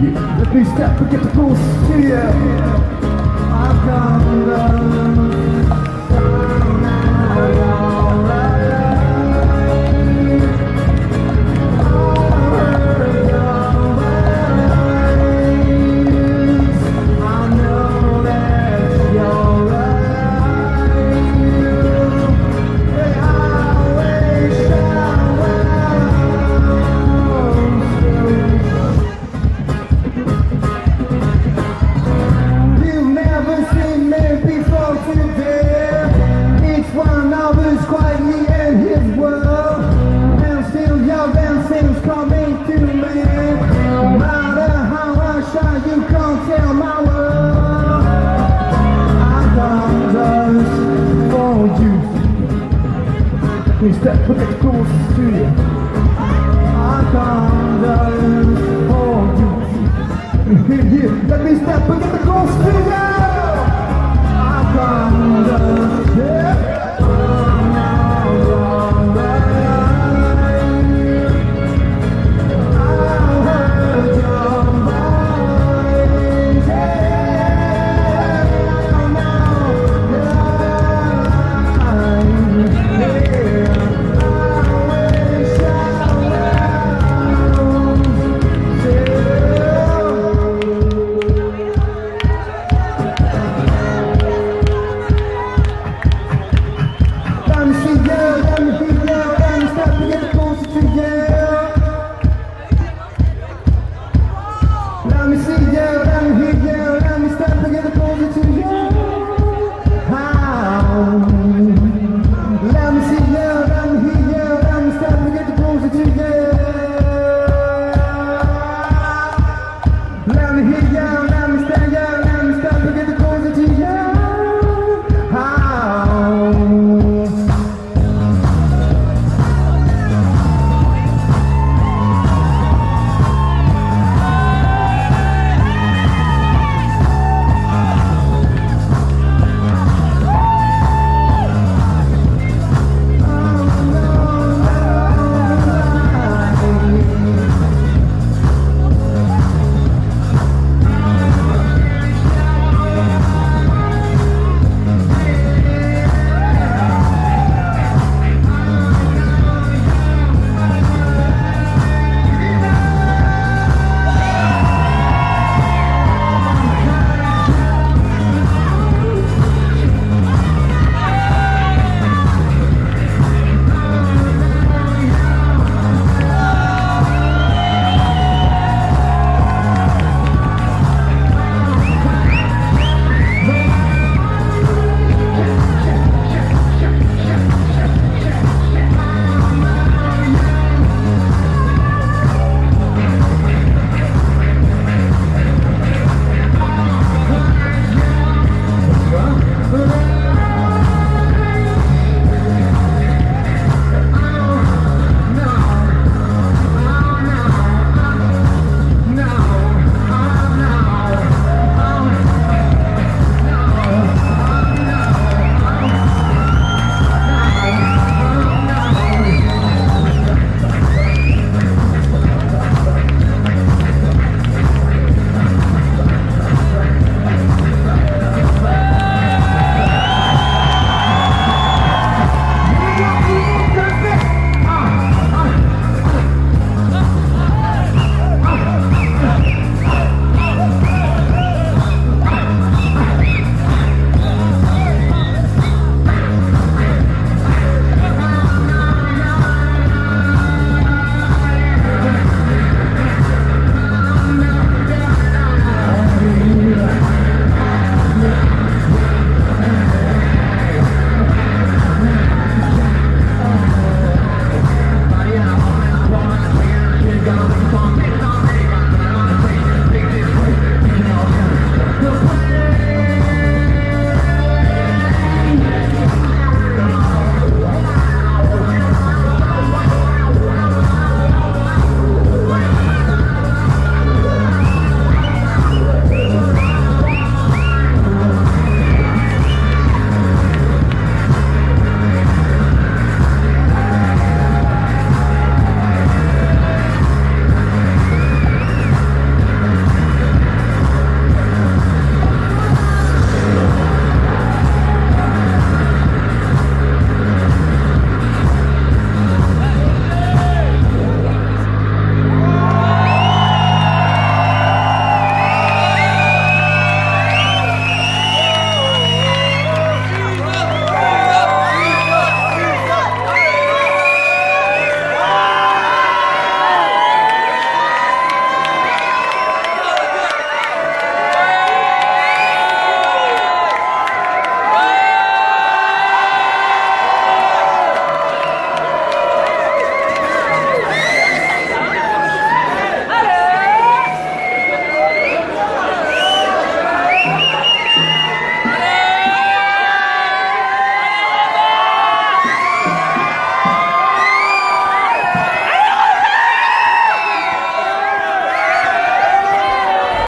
Let me step and get the pulse, yeah. I've come down, down now. Step with it close to you. I can't dance for you. Here, let me step and get the close to you. I can't dance, yeah. Let me hear you.